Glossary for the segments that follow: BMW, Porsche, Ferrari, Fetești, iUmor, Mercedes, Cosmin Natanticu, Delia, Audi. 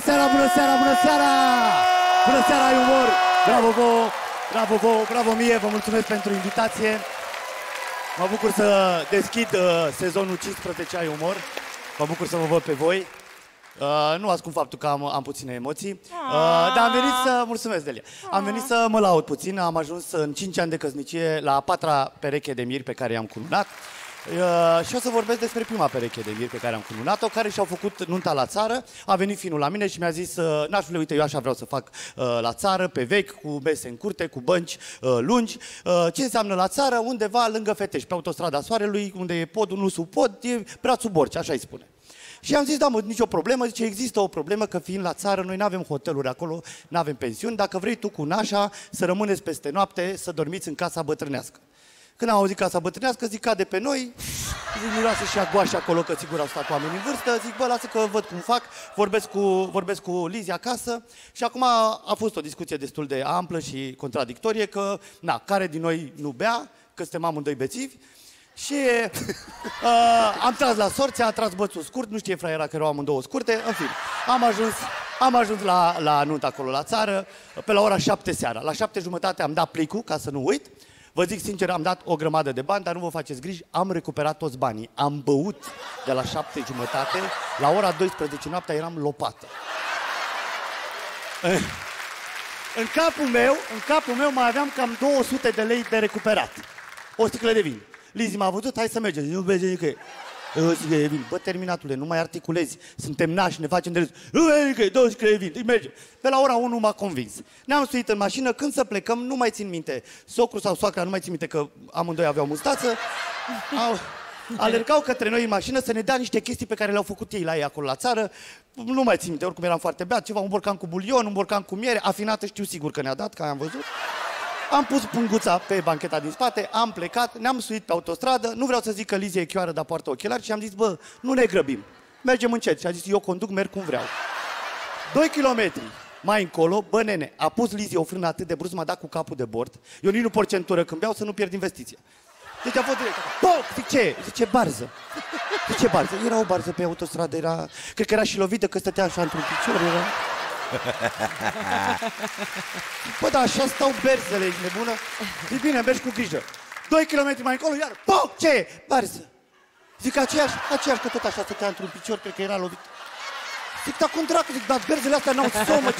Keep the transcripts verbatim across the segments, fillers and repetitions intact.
Bună seara, bună seara, bună seara! Bună seara, iUmor! Bravo vouă, bravo vouă, bravo mie, vă mulțumesc pentru invitație. Mă bucur să deschid uh, sezonul cincisprezece ai iUmor. Mă bucur să vă văd pe voi. Uh, nu ascund faptul că am, am puține emoții, uh, dar am venit să... Mulțumesc, Delia. Am venit să mă laud puțin. Am ajuns în cinci ani de căsnicie la a patra pereche de miri pe care i-am culunat. Uh, și o să vorbesc despre prima pereche de miri pe care am culunat-o, care și-au făcut nunta la țară. A venit finul la mine și mi-a zis: uh, nașule, uite, eu așa vreau să fac uh, la țară, pe vechi, cu mese în curte, cu bănci uh, lungi. Uh, ce înseamnă la țară? Undeva lângă Fetești, pe autostrada Soarelui, unde e podul, nu sub pod, e brațul Borci, așa îi spune. Și am zis: da, mă, nicio problemă. Zice: există o problemă că fiind la țară, noi nu avem hoteluri acolo, nu avem pensiuni. Dacă vrei tu cu nașa să rămâneți peste noapte, să dormiți în casa bătrânească. Când am auzit casa bătrânească, zic: cade pe noi, zic, nu lasă și agoașa acolo, că sigur au stat oameni în vârstă. Zic: bă, lasă că văd cum fac, vorbesc cu, vorbesc cu Lizi acasă. Și acum a fost o discuție destul de amplă și contradictorie, că, na, care din noi nu bea, că suntem amândoi bețivi. Și uh, am tras la sorți, a tras bățul scurt, nu știe fraiera că erau amândouă scurte. În fin, am ajuns, am ajuns la, la nuntă acolo la țară, pe la ora șapte seara. La șapte jumătate am dat plicul, ca să nu uit. Vă zic sincer, am dat o grămadă de bani, dar nu vă faceți griji, am recuperat toți banii. Am băut de la șapte jumătate, la ora douăsprezece noaptea eram lopată. În capul meu, în capul meu mai aveam cam două sute de lei de recuperat. O sticlă de vin. Lizi m-a văzut: hai să mergem. Nu merge nicăieri. Eu zic: e vin. Bă, terminatule, nu mai articulezi. Suntem nași, ne facem de râs. Nu merge nicăieri, două sticlele de vin. Mergem. Pe la ora unu m-a convins. Ne-am suit în mașină, când să plecăm, nu mai țin minte. Socru sau soacra, nu mai țin minte că amândoi aveau mustață. Au... Alergau către noi în mașină să ne dea niște chestii pe care le-au făcut ei la ei acolo la țară. Nu mai țin minte, oricum eram foarte beat. Ceva, un borcan cu bulion, un borcan cu miere. Afinată știu sigur că ne-a dat, că am văzut. Am pus punguța pe bancheta din spate, am plecat, ne-am suit pe autostradă. Nu vreau să zic că Lizia e chioară, dar poartă ochelari. Și am zis: bă, nu ne grăbim, mergem încet. Și a zis: eu conduc, merg cum vreau. Doi kilometri mai încolo, bă, nene, a pus Lizia o frână atât de brusc, m-a dat cu capul de bord. Eu nici nu port centură când beau, să nu pierd investiția. Deci a fost direct. Poc! Zic: ce? Zice: barză. Zice: ce barză? Era o barză pe autostradă, era... Cred că era și lovită, că stătea așa într-un picior, era... Bă, dar așa stau berzele, ești nebună? Zic: bine, mergi cu grijă. Doi kilometri mai încolo, iar poc! Ce? Barză. Zic: aceeași, aceeași, că tot așa stătea într-un picior, cred că era lovit. Zic: dar cum dracu? Zic: dar berzele astea n-au somă, ce...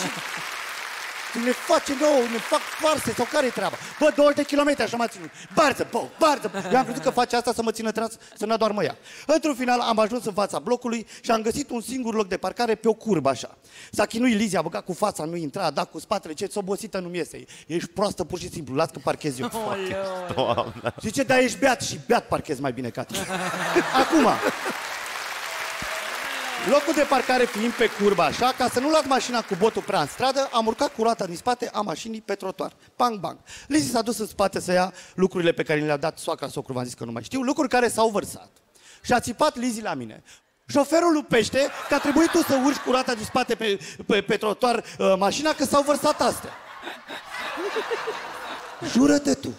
Ne face nouă, ne fac farse, sau care-i treaba? Bă, douăzeci de kilometri, așa m-a ținut. Barză, bă, barză. Eu am crezut că face asta să mă țină treaz, să nu doarmă ea. Într-un final am ajuns în fața blocului și am găsit un singur loc de parcare pe o curbă, așa. S-a chinuit Lizia, a băgat cu fața, nu intra, a dat cu spatele, ce obosită nu-mi iese. Ești proastă pur și simplu, las că parchez eu. Oh, zice: dar ești beat și beat parchez mai bine ca tine. Acum... Locul de parcare fiind pe curba, așa, ca să nu las mașina cu botul prea în stradă, am urcat cu roata din spate a mașinii pe trotuar. Bang, bang. Lizi s-a dus în spate să ia lucrurile pe care le-a dat soacra, socru, v-am zis că nu mai știu, lucruri care s-au vărsat. Și a țipat Lizi la mine. Șoferul lupește că a trebuit tu să urci cu roata din spate pe, pe, pe trotuar uh, mașina, că s-au vărsat astea. Jură-te tu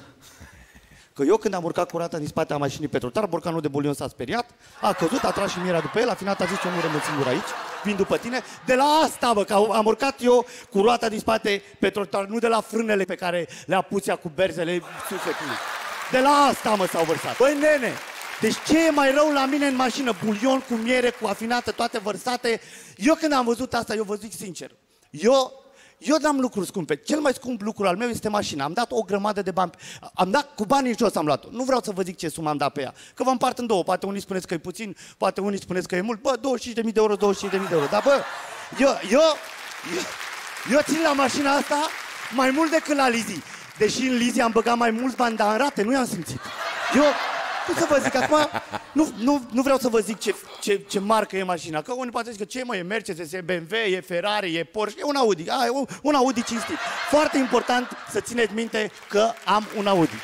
că eu, când am urcat cu roata din spate a mașinii pe trotuar, borcanul de bulion s-a speriat, a căzut, a tras și mierea după el, la final a zis: eu nu rămân singur aici, vin după tine. De la asta, bă, că am urcat eu cu roata din spate pe trotuar, nu de la frânele pe care le-a pus ea cu berzele sufletului. De la asta, mă, s-au vărsat. Băi, nene, deci ce e mai rău la mine în mașină? Bulion cu miere, cu afinată, toate vărsate. Eu când am văzut asta, eu vă zic sincer, eu... Eu n-am lucruri scumpe. Cel mai scump lucru al meu este mașina. Am dat o grămadă de bani. Am dat cu banii jos, am luat-o. Nu vreau să vă zic ce sumă am dat pe ea, că vă împart în două. Poate unii spuneți că e puțin, poate unii spuneți că e mult. Bă, douăzeci și cinci de mii de euro, douăzeci și cinci de mii de euro. Dar bă, eu, eu, eu, eu țin la mașina asta mai mult decât la Lizi. Deși în Lizi am băgat mai mulți bani, dar în rate nu i-am simțit. Eu... Cum să vă zic acum, nu, nu, nu vreau să vă zic ce, ce, ce marcă e mașina, că unii poate zic că ce mă, e Mercedes, e B M W, e Ferrari, e Porsche, e un Audi, a, un, un Audi cinstit. Foarte important să țineți minte că am un Audi.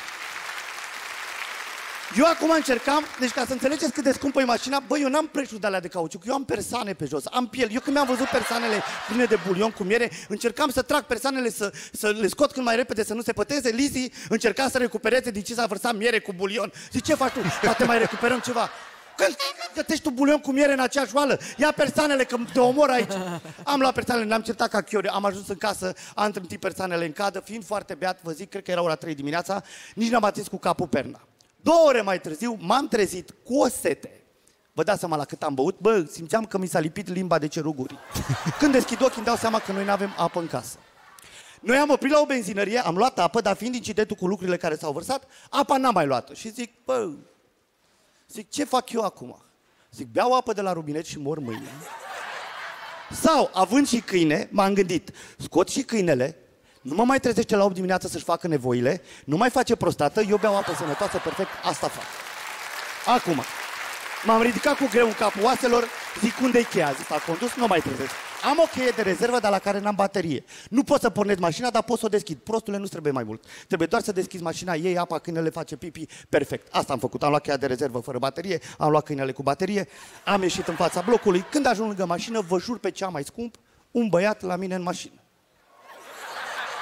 Eu acum încercam, deci ca să înțelegeți cât de scumpă e mașina, băi, eu n-am preșuri de alea de cauciuc, eu am persoane pe jos, am piel. Eu când mi-am văzut persoanele pline de bulion cu miere, încercam să trag persoanele, să, să le scot cât mai repede, să nu se păteze. Lizi încerca să recupereze din ce s-a vărsat miere cu bulion. Zice: ce faci tu? Poate mai recuperăm ceva. Când gătești un bulion cu miere în aceeași oală, ia persoanele că te omor aici. Am luat persoanele, ne-am certat ca chiori, am ajuns în casă, am trântit persoanele în cadă, fiind foarte beat, vă zic, cred că era ora trei dimineața, nici n-am atins cu capul perna. Două ore mai târziu m-am trezit cu o sete. Vă dați seama la cât am băut? Bă, simțeam că mi s-a lipit limba de cerul gurii. Când deschid ochii, îmi dau seama că noi n-avem apă în casă. Noi am oprit la o benzinărie, am luat apă, dar fiind incidentul cu lucrurile care s-au vărsat, apa n-am mai luat-o. Și zic, bă, zic, ce fac eu acum? Zic, beau apă de la robinet și mor mâine. Sau, având și câine, m-am gândit, scot și câinele, nu mă mai trezește la opt dimineața să-și facă nevoile, nu mai face prostată, eu beau apă sănătoasă, perfect, asta fac. Acum, m-am ridicat cu greu în capul oaselor, zic, unde-i cheia? Zic, a condus, nu mai trezesc. Am o cheie de rezervă, dar la care n-am baterie. Nu pot să pornesc mașina, dar pot să o deschid. Prostule, nu trebuie mai mult. Trebuie doar să deschizi mașina, iei apa, câinele face pipi, perfect. Asta am făcut. Am luat cheia de rezervă fără baterie, am luat câinele cu baterie, am ieșit în fața blocului. Când ajung lângă mașină, vă jur pe cea mai scump, un băiat la mine în mașină.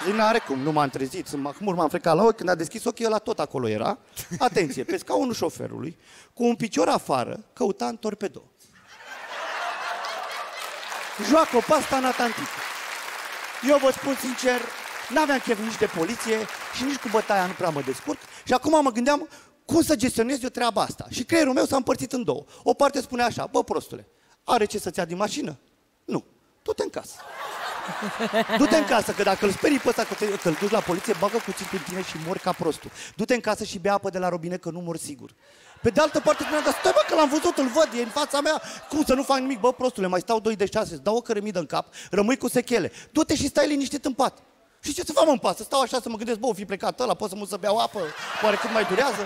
Zic, n-are cum, nu m-am trezit, sunt mahmur, m-am frecat la ochi, când a deschis ochii, ăla tot acolo era. Atenție, pe scaunul șoferului, cu un picior afară, căuta în torpedo. Joacă o pasta Natanticu. Eu vă spun sincer, n-aveam chef nici de poliție și nici cu bătaia nu prea mă descurc. Și acum mă gândeam cum să gestionez eu treaba asta. Și creierul meu s-a împărțit în două. O parte spune așa, bă, prostule, are ce să-ți ia din mașină? Nu, du-te în casă. Du-te în casă, că dacă îl sperii pe ăsta, că îl duci la poliție, bagă cuțitul în tine și mori ca prostul. Du-te în casă și bea apă de la robinet, că nu mor sigur. Pe de altă parte, spuneam, dar stai bă, că l-am văzut, îl văd, e în fața mea, cum să nu fac nimic? Bă, prostule, mai stau doi de șase, îți dau o cărămidă în cap, rămâi cu sechele. Du-te și stai liniștit în pat. Și ce să fac în pat? Să stau așa să mă gândesc, bă, o fi plecat ăla, pot să mă să beau apă, oare cât mai durează?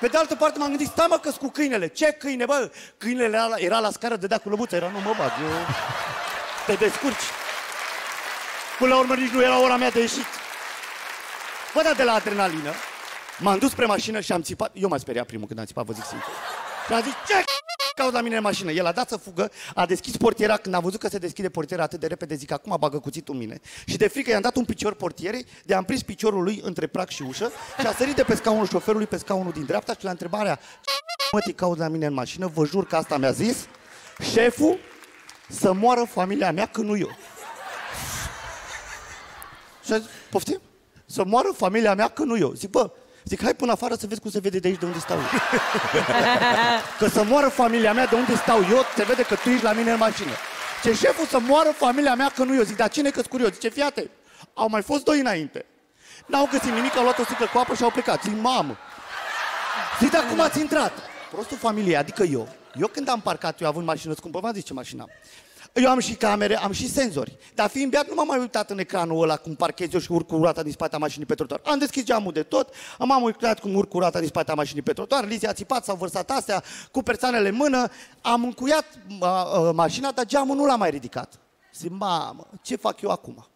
Pe de altă parte m-am gândit, stai mă că-s cu câinele. Ce câine, bă? Câinele era la, era la scară, dădea cu lăbuța, era, nu mă bag, eu... Te descurci. Până la urmă nici nu era ora mea de ieșit. Bă, da, de la adrenalină. M-am dus spre mașină și am țipat. Eu m-am speriat primul când am țipat, vă zic sincer. Și am zis, ce cauți la mine în mașină? El a dat să fugă, a deschis portiera. Când a văzut că se deschide portiera atât de repede, zic, acum bagă cuțitul în mine. Și de frică i-am dat un picior portierei, de-am prins piciorul lui între prag și ușă și a sărit de pe scaunul șoferului pe scaunul din dreapta și la întrebarea, mă, te cauți la mine în mașină? Vă jur că asta mi-a zis șeful, să moară familia mea, că nu eu. Și a zis, poftim? Să moară familia mea, că nu eu. Zic, bă, zic, hai până afară să vezi cum se vede de aici de unde stau eu. Că să moară familia mea de unde stau eu, se vede că tu ești la mine în mașină. Ce șeful să moară familia mea, că nu eu. Zic, dar cine că-s curios? Zice, fii atent, au mai fost doi înainte. N-au găsit nimic, au luat o sticlă cu apă și au plecat. Zic, mamă. Zic, dar cum ați intrat? Prostul familie, adică eu. Eu când am parcat, eu având mașină scumpă, v-am zis ce mașină am. Eu am și camere, am și senzori. Dar fiind beat, nu m-am mai uitat în ecranul ăla cum parchez eu și urc cu roata din spatea mașinii pe trotuar. Am deschis geamul de tot, m-am uitat cum urc cu roata din spatea mașinii pe trotuar, Lizia a țipat, s-au vărsat astea, cu persoanele în mână, am încuiat a, a, mașina, dar geamul nu l-a mai ridicat. Zic, mamă, ce fac eu acum?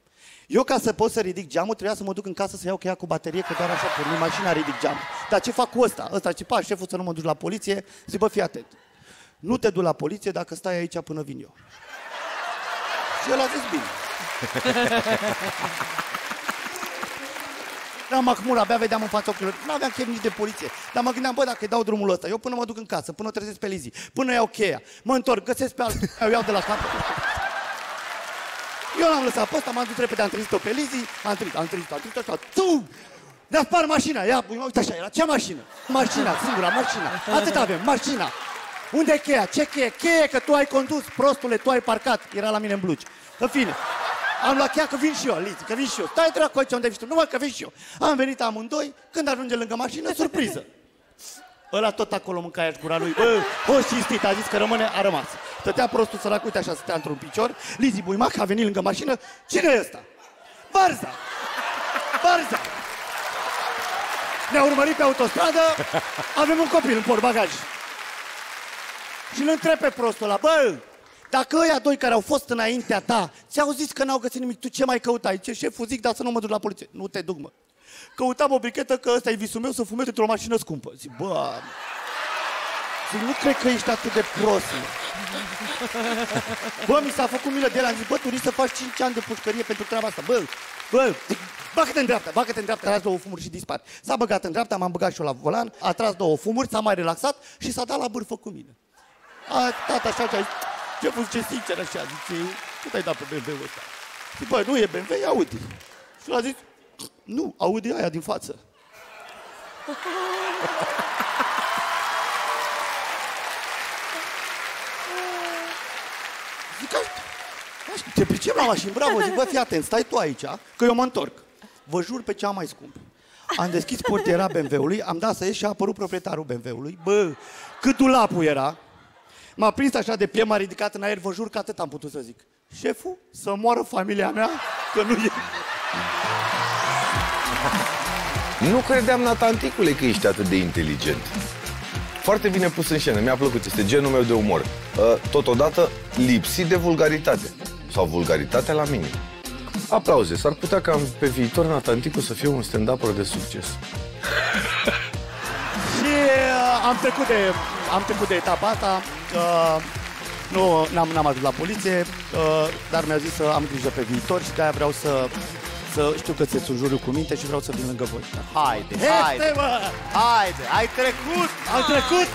Eu ca să pot să ridic geamul, trebuia să mă duc în casă să iau cheia cu baterie, că doar așa pornim mașina, ridic geamul. Dar ce fac cu ăsta? Ăsta a țipat, șeful să nu mă duc la poliție, zic, bă, fii atent. Nu te duci la poliție dacă stai aici până vin eu. Și el a zis bine. Eram mahmur, abia vedeam în fața ochilor. Nu aveam chef nici de poliție. Dar mă gândeam, bă, dacă îi dau drumul ăsta, eu până mă duc în casă, până o trezesc pe Lizzie, până iau cheia, mă întorc, găsesc pe altul, eu iau de la capăt. Eu l-am lăsat pe ăsta, m-am dus repede, am trezit-o pe Lizzie, am trezit, am trezit, am trezit așa, tum! Ne-a spart mașina, ia, uite așa, era cea mașină. Mașina, singura, mașina, atât avem, mașina. Unde e cheia? Ce cheie? Cheie că tu ai condus, prostule, tu ai parcat. Era la mine în blugi. În fine, am luat cheia că vin și eu, Lizi, că vin și eu. Stai dracu aici unde vii tu, nu mă, că vin și eu. Am venit amândoi, când ajunge lângă mașină, surpriză. Ăla tot acolo mânca iași gura lui, bă, bă, cinstit, a zis că rămâne, a rămas. Stătea prostul sărac, uite așa, stătea într-un picior, Lizi Buimac a venit lângă mașină, cine e ăsta? Barza! Barza! Ne-a urmărit pe autostradă, avem un copil în portbagaj. Și-l întreb pe prostul ăla, bă, dacă ăia doi care au fost înaintea ta, ți-au zis că n-au găsit nimic, tu ce mai căutai? Ce șeful zic, dar să nu mă duc la poliție. Nu te duc, mă. Căutam o brichetă că ăsta e visul meu să fumez într-o mașină scumpă. Zic, bă, nu cred că ești atât de prost. Bă, mi s-a făcut milă de el, am zis, bă, tu să faci cinci ani de pușcărie pentru treaba asta, bă, bă, bagă-te în dreapta, bagă-te în dreapta, a tras două fumuri și dispar. S-a băgat în dreapta, m-am băgat și eu la volan, a tras două fumuri, s-a mai relaxat și s-a dat la bârfă cu mine. A stat așa și a zis, ce fost ce sincer așa, zice, cât ai dat pe B M W-ul ăsta? Zic, bă, nu e B M W, e Audi. Și l-a zis, nu, Audi aia din față. Zic, așa, te pricep la mașini, bravo, zic, bă, fii atent, stai tu aici, că eu mă întorc. Vă jur pe cea mai scumpă. Am deschis portiera B M W-ului, am dat să ies și a apărut proprietarul B M W-ului. Bă, cât dulapul era. M-a prins așa de pie, m-a ridicat în aer, vă jur că atât am putut să zic. Șeful, să moară familia mea, că nu e... Nu credeam, Natanticule, că ești atât de inteligent. Foarte bine pus în scenă, mi-a plăcut, este genul meu de umor. Totodată, lipsit de vulgaritate. Sau vulgaritatea la mine. Aplauze, s-ar putea ca pe viitor Natanticu să fie un stand-upper de succes. Și uh, am, trecut de, am trecut de etapa asta. Uh, nu, n-am ajuns la poliție, uh, dar mi-a zis să am grijă pe viitor și de-aia vreau să... Să știu că ți-e surjuriu cu minte și vreau să vin lângă voi. Haide, haide, haide, ai trecut, ai trecut,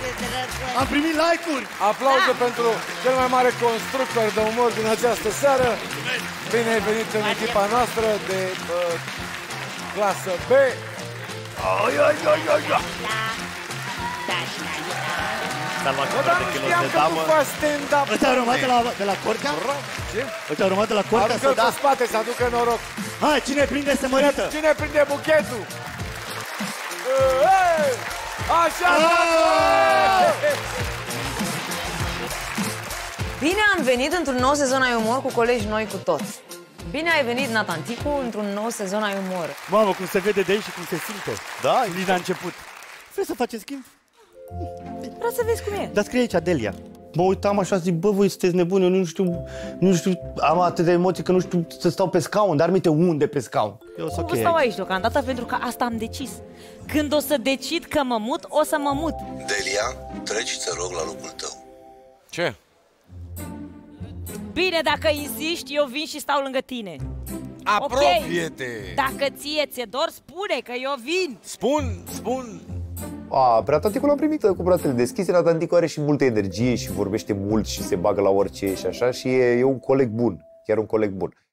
am primit like-uri. Aplauze pentru cel mai mare constructor de umor din această seară. Bine ai venit în echipa noastră de clasă B. Dar nu știam că tu faci stand-up. Îți-a urmat de la Corca? Îți-a urmat de la Corca să da? Aruncă-l pe spate, să aducă noroc. Hai, cine prinde se mărită? Cine prinde buchetul? Așa! Bine am venit într-un nou sezon iUmor cu colegi noi cu toți. Bine ai venit, Natanticu, într-un nou sezon iUmor. Mamă, cum se vede de aici și cum se simte. Da, e la început. Vrei să faceți schimb? Vreau să vezi cum e. Dar scrie aici, Delia. Mă uitam așa, zic, bă, voi sunteți nebuni, eu nu știu, nu știu, am atât de emoții că nu știu să stau pe scaun, dar minte unde pe scaun. Eu să stau aici deocamdată pentru că asta am decis. Când o să decid că mă mut, o să mă mut. Delia, treci, te rog, la locul tău. Ce? Bine, dacă insiști, eu vin și stau lângă tine. Apropie-te! Okay. Dacă ție ți-e dor, spune că eu vin. Spun, spun. A, pe Natanticul l-am primit cu brațele deschise. Natanticul are și multă energie și vorbește mult și se bagă la orice și așa. Și e, e un coleg bun, chiar un coleg bun.